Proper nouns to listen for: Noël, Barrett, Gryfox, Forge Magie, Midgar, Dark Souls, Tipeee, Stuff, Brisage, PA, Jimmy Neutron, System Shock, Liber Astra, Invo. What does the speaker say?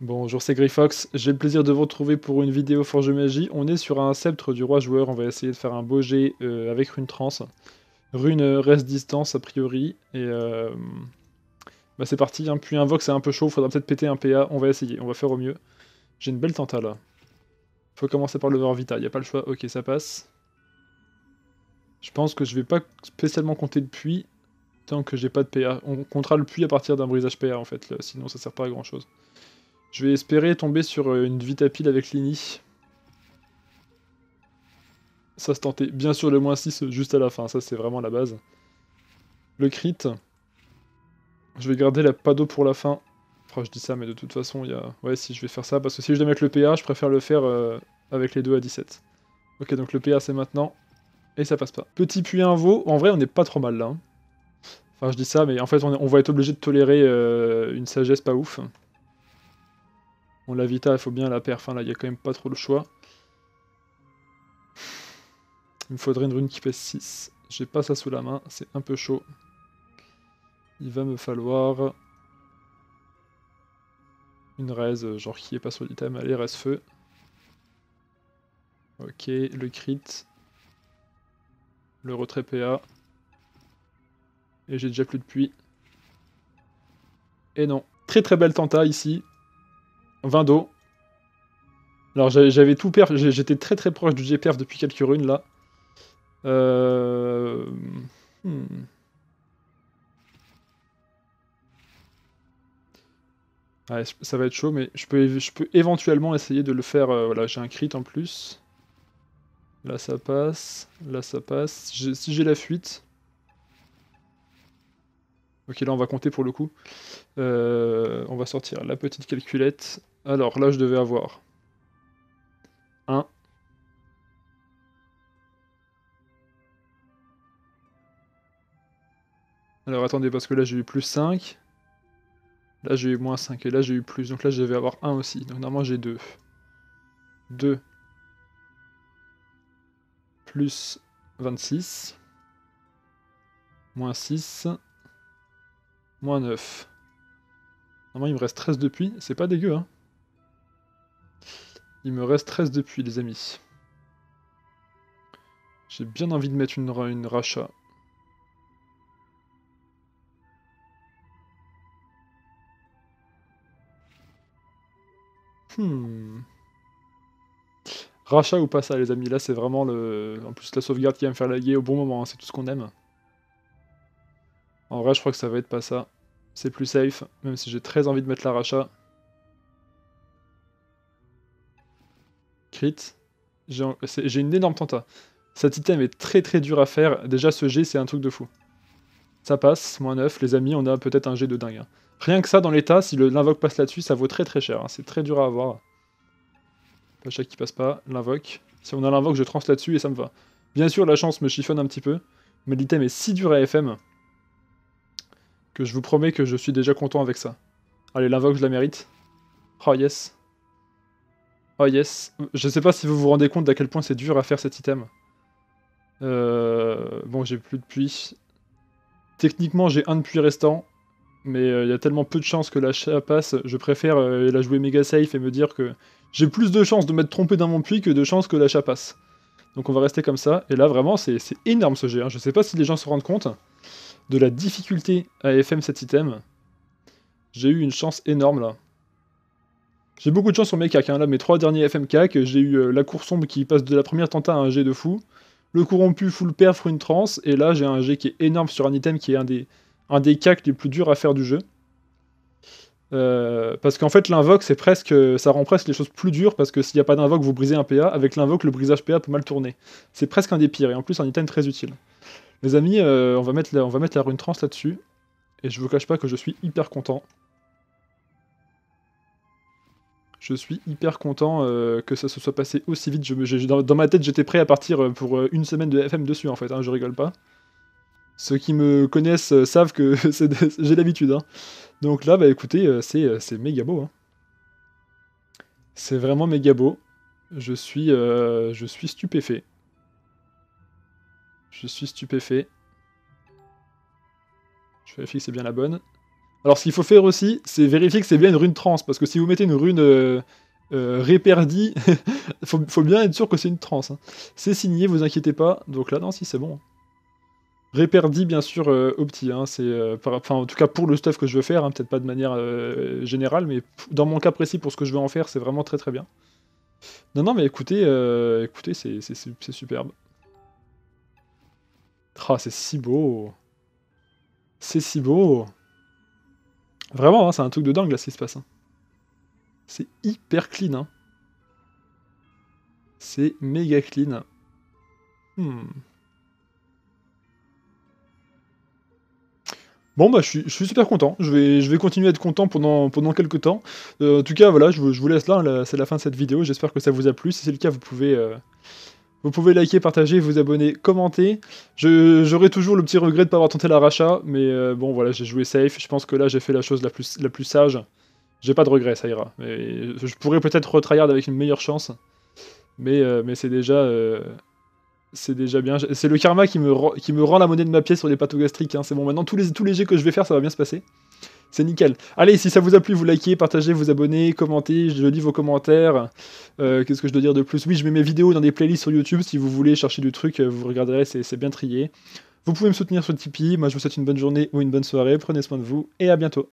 Bonjour, c'est Gryfox. J'ai le plaisir de vous retrouver pour une vidéo Forge Magie. On est sur un sceptre du roi joueur. On va essayer de faire un beau jet avec rune trans. Rune reste distance a priori. Et bah c'est parti. Hein. Puis invoque, c'est un peu chaud. Faudra peut-être péter un PA. On va essayer. On va faire au mieux. J'ai une belle tenta là. Faut commencer par le voir Vita. Y a pas le choix. Ok, ça passe. Je pense que je vais pas spécialement compter le puits tant que j'ai pas de PA. On comptera le puits à partir d'un brisage PA en fait. Là. Sinon ça sert pas à grand chose. Je vais espérer tomber sur une Vita pile avec Lini. Ça se tentait. Bien sûr, le moins 6 juste à la fin. Ça, c'est vraiment la base. Le crit. Je vais garder la Pado pour la fin. Enfin, je dis ça, mais de toute façon, il y a... Ouais, si, je vais faire ça. Parce que si je dois mettre le PA, je préfère le faire avec les deux à 17. Ok, donc le PA, c'est maintenant. Et ça passe pas. Petit puits invo. En vrai, on n'est pas trop mal, là. Hein. Enfin, je dis ça, mais en fait, on va être obligé de tolérer une sagesse pas ouf. Bon, la Vita, il faut bien la perf, hein, là, il n'y a quand même pas trop le choix. Il me faudrait une rune qui pèse 6. J'ai pas ça sous la main, c'est un peu chaud. Il va me falloir... une raise, genre qui est pas sur l'item. Allez, raise feu. Ok, le crit. Le retrait PA. Et j'ai déjà plus de puits. Et non. Très très belle tenta ici. 20 d'eau. Alors j'avais tout perf, j'étais très très proche du G perf depuis quelques runes là. Ouais, ça va être chaud, mais je peux éventuellement essayer de le faire. Voilà, j'ai un crit en plus. Là ça passe, là ça passe. Si j'ai la fuite... Ok, là on va compter pour le coup. On va sortir la petite calculette. Alors là je devais avoir 1, alors attendez parce que là j'ai eu plus 5, là j'ai eu moins 5 et là j'ai eu plus, donc là je devais avoir 1 aussi, donc normalement j'ai 2 plus 26 moins 6 moins 9. Normalement, il me reste 13 de puits. C'est pas dégueu, hein. Il me reste 13 de puits, les amis. J'ai bien envie de mettre une rachat. Rachat ou pas ça, les amis. Là, c'est vraiment le... En plus, la sauvegarde qui va me faire laguer au bon moment, hein. C'est tout ce qu'on aime. En vrai, je crois que ça va être pas ça. C'est plus safe, même si j'ai très envie de mettre la rachat. Crit. J'ai une énorme tenta. Cet item est très très dur à faire. Déjà, ce G, c'est un truc de fou. Ça passe, moins 9. Les amis, on a peut-être un G de dingue. Hein. Rien que ça, dans l'état, si l'invoque passe là-dessus, ça vaut très très cher. Hein. C'est très dur à avoir. Pacha qui passe pas, l'invoque. Si on a l'invoque, je transe là-dessus et ça me va. Bien sûr, la chance me chiffonne un petit peu. Mais l'item est si dur à FM... que je vous promets que je suis déjà content avec ça. Allez, l'invoque, je la mérite. Oh yes. Oh yes. Je sais pas si vous vous rendez compte d'à quel point c'est dur à faire cet item. Bon, j'ai plus de puits. Techniquement, j'ai un de puits restant. Mais il y a tellement peu de chances que la chat passe. Je préfère la jouer méga safe et me dire que j'ai plus de chances de m'être trompé dans mon puits que de chances que la chat passe. Donc on va rester comme ça. Et là, vraiment, c'est énorme ce jet. Hein. Je sais pas si les gens se rendent compte de la difficulté à FM cet item. J'ai eu une chance énorme là. J'ai beaucoup de chance sur mes cacs, hein. Là mes 3 derniers FM cac, j'ai eu la cour sombre qui passe de la première tenta à un G de fou, le corrompu full perf une transe, et là j'ai un G qui est énorme sur un item qui est un des cacs les plus durs à faire du jeu. Parce qu'en fait l'invoque c'est presque, ça rend presque les choses plus dures, parce que s'il n'y a pas d'invoque vous brisez un PA, avec l'invoque le brisage PA peut mal tourner. C'est presque un des pires, et en plus un item très utile. Les amis, on va mettre la rune trans là-dessus, et je vous cache pas que je suis hyper content. Je suis hyper content que ça se soit passé aussi vite. Dans ma tête, j'étais prêt à partir pour une semaine de FM dessus, en fait, hein, je rigole pas. Ceux qui me connaissent savent que j'ai l'habitude. Hein. Donc là, bah écoutez, c'est méga beau. Hein. C'est vraiment méga beau. Je suis stupéfait. Je suis stupéfait. Je vérifie que c'est bien la bonne. Alors ce qu'il faut faire aussi, c'est vérifier que c'est bien une rune trans, parce que si vous mettez une rune réperdie, faut bien être sûr que c'est une trans. Hein. C'est signé, vous inquiétez pas. Donc là, non, si c'est bon. Réperdie, bien sûr, opti. Hein, c'est, en tout cas pour le stuff que je veux faire, hein, peut-être pas de manière générale, mais dans mon cas précis, pour ce que je veux en faire, c'est vraiment très très bien. Non, non, mais écoutez, écoutez, c'est superbe. Ah, c'est si beau. C'est si beau. Vraiment, hein, c'est un truc de dingue, là, ce qui se passe. Hein. C'est hyper clean. Hein. C'est méga clean. Bon, bah, je suis super content. Je vais continuer à être content pendant quelques temps. En tout cas, voilà, je vous laisse là. Là, c'est la fin de cette vidéo. J'espère que ça vous a plu. Si c'est le cas, vous pouvez liker, partager, vous abonner, commenter. J'aurai toujours le petit regret de ne pas avoir tenté la rachat. Mais bon, voilà, j'ai joué safe. Je pense que là, j'ai fait la chose la plus sage. J'ai pas de regret, ça ira. Mais je pourrais peut-être retryhard avec une meilleure chance. Mais c'est déjà... c'est déjà bien. C'est le karma qui me rend la monnaie de ma pièce sur les pathos gastriques. Hein. C'est bon, maintenant tous les jets que je vais faire, ça va bien se passer. C'est nickel. Allez, si ça vous a plu, vous likez, partagez, vous abonnez, commentez, je lis vos commentaires. Qu'est-ce que je dois dire de plus? Oui, je mets mes vidéos dans des playlists sur YouTube. Si vous voulez chercher du truc, vous regarderez, c'est bien trié. Vous pouvez me soutenir sur Tipeee. Moi, je vous souhaite une bonne journée ou une bonne soirée. Prenez soin de vous et à bientôt.